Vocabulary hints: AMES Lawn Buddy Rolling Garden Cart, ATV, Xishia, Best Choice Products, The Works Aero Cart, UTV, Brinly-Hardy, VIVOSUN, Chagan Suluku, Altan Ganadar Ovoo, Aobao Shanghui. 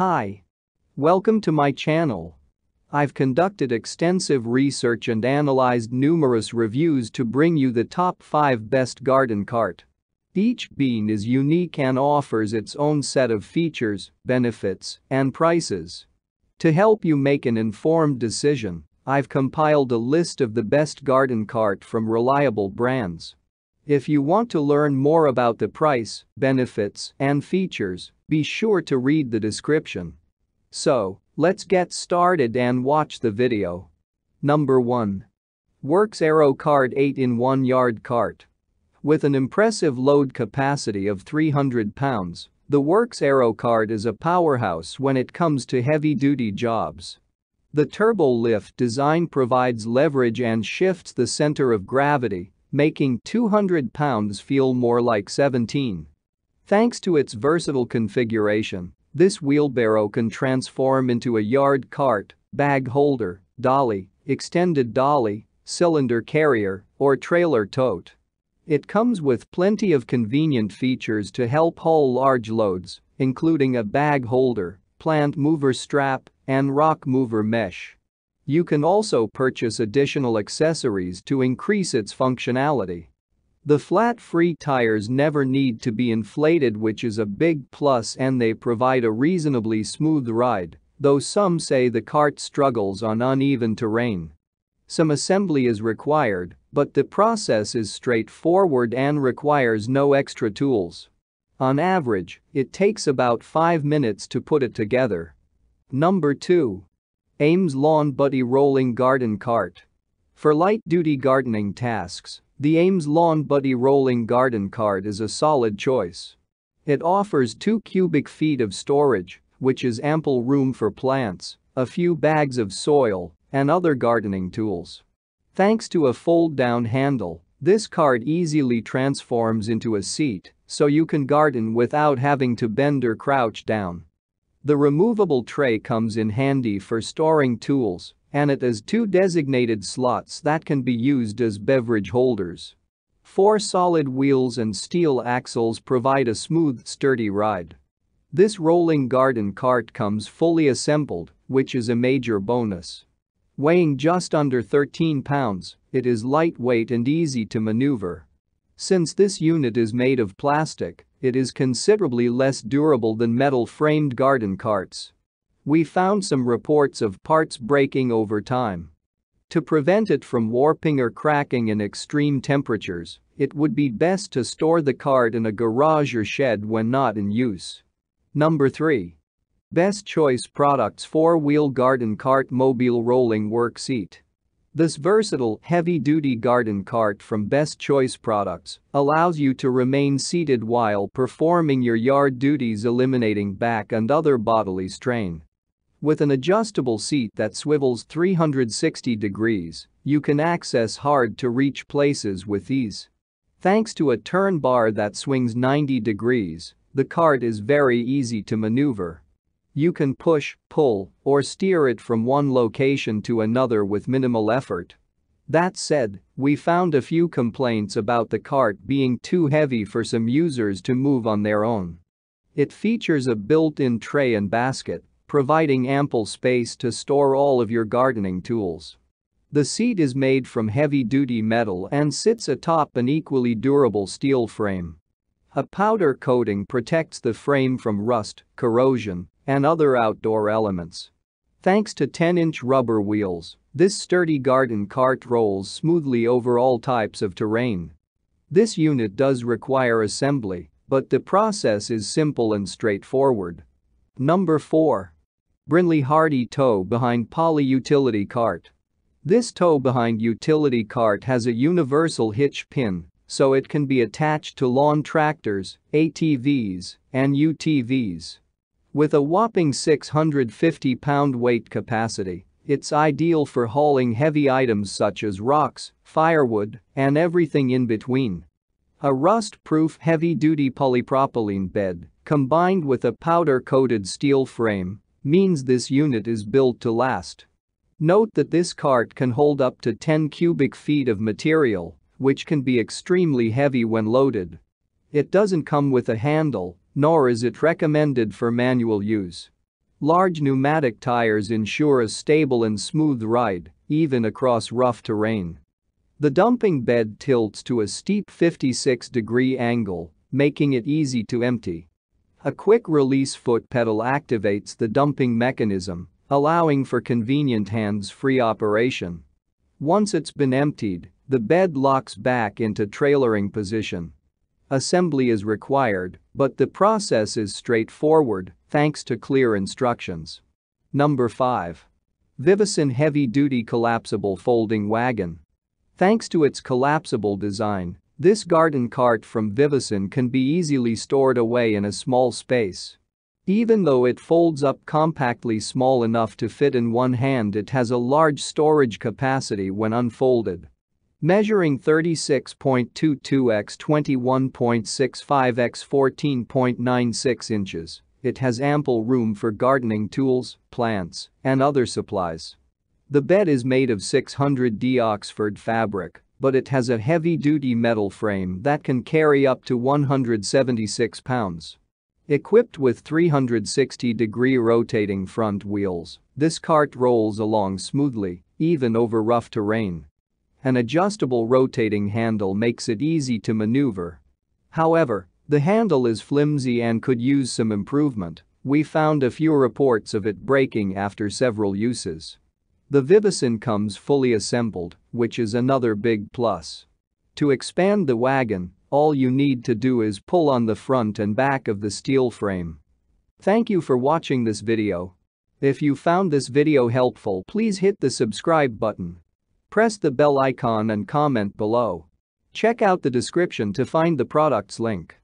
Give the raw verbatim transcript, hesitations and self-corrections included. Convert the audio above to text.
Hi. Welcome to my channel. I've conducted extensive research and analyzed numerous reviews to bring you the top five best garden cart. Each bean is unique and offers its own set of features, benefits, and prices. To help you make an informed decision, I've compiled a list of the best garden cart from reliable brands. If you want to learn more about the price, benefits, and features, be sure to read the description. So, let's get started and watch the video. Number one. Works Aero Cart eight in one Yard Cart. With an impressive load capacity of three hundred pounds, the Works Aero Cart is a powerhouse when it comes to heavy-duty jobs. The turbo lift design provides leverage and shifts the center of gravity, making two hundred pounds feel more like seventeen. Thanks to its versatile configuration, this wheelbarrow can transform into a yard cart, bag holder, dolly, extended dolly, cylinder carrier, or trailer tote. It comes with plenty of convenient features to help haul large loads, including a bag holder, plant mover strap, and rock mover mesh. You can also purchase additional accessories to increase its functionality. The flat-free tires never need to be inflated, which is a big plus, and they provide a reasonably smooth ride, though some say the cart struggles on uneven terrain. Some assembly is required, but the process is straightforward and requires no extra tools. On average, it takes about five minutes to put it together. Number two. AMES Lawn Buddy Rolling Garden Cart. For light-duty gardening tasks, the AMES Lawn Buddy Rolling Garden Cart is a solid choice. It offers two cubic feet of storage, which is ample room for plants, a few bags of soil, and other gardening tools. Thanks to a fold-down handle, this cart easily transforms into a seat, so you can garden without having to bend or crouch down. The removable tray comes in handy for storing tools, and it has two designated slots that can be used as beverage holders. Four solid wheels and steel axles provide a smooth, sturdy ride. This rolling garden cart comes fully assembled, which is a major bonus. Weighing just under thirteen pounds, it is lightweight and easy to maneuver. Since this unit is made of plastic, it is considerably less durable than metal-framed garden carts. We found some reports of parts breaking over time. To prevent it from warping or cracking in extreme temperatures, it would be best to store the cart in a garage or shed when not in use. Number three. Best Choice Products four-wheel Garden Cart Mobile Rolling Work Seat. This versatile, heavy-duty garden cart from Best Choice Products allows you to remain seated while performing your yard duties, eliminating back and other bodily strain. With an adjustable seat that swivels three hundred sixty degrees, you can access hard-to-reach places with ease. Thanks to a turn bar that swings ninety degrees, the cart is very easy to maneuver. You can push, pull, or steer it from one location to another with minimal effort. That said, we found a few complaints about the cart being too heavy for some users to move on their own. It features a built-in tray and basket, providing ample space to store all of your gardening tools. The seat is made from heavy-duty metal and sits atop an equally durable steel frame. A powder coating protects the frame from rust, corrosion, and other outdoor elements. Thanks to ten inch rubber wheels, this sturdy garden cart rolls smoothly over all types of terrain. This unit does require assembly, but the process is simple and straightforward. Number four. Brinly-Hardy Tow Behind Poly Utility Cart. This tow behind utility cart has a universal hitch pin, so it can be attached to lawn tractors, A T Vs, and U T Vs. With a whopping six hundred fifty pound weight capacity, it's ideal for hauling heavy items such as rocks, firewood, and everything in between. A rust-proof heavy-duty polypropylene bed, combined with a powder-coated steel frame, means this unit is built to last. Note that this cart can hold up to ten cubic feet of material, which can be extremely heavy when loaded. It doesn't come with a handle, nor is it recommended for manual use. Large pneumatic tires ensure a stable and smooth ride, even across rough terrain. The dumping bed tilts to a steep fifty-six degree angle, making it easy to empty. A quick release foot pedal activates the dumping mechanism, allowing for convenient hands-free operation. Once it's been emptied, the bed locks back into trailering position. Assembly is required, but the process is straightforward thanks to clear instructions. Number five. VIVOSUN Heavy-Duty Collapsible Folding Wagon. Thanks to its collapsible design, this garden cart from VIVOSUN can be easily stored away in a small space. Even though it folds up compactly small enough to fit in one hand, it has a large storage capacity when unfolded. Measuring thirty-six point two two by twenty-one point six five by fourteen point nine six inches, it has ample room for gardening tools, plants, and other supplies. The bed is made of six hundred D Oxford fabric, but it has a heavy-duty metal frame that can carry up to one hundred seventy-six pounds. Equipped with three hundred sixty degree rotating front wheels, this cart rolls along smoothly, even over rough terrain. An adjustable rotating handle makes it easy to maneuver. However, the handle is flimsy and could use some improvement. We found a few reports of it breaking after several uses. The VIVOSUN comes fully assembled, which is another big plus. To expand the wagon, all you need to do is pull on the front and back of the steel frame. Thank you for watching this video. If you found this video helpful, please hit the subscribe button. Press the bell icon and comment below. Check out the description to find the products link.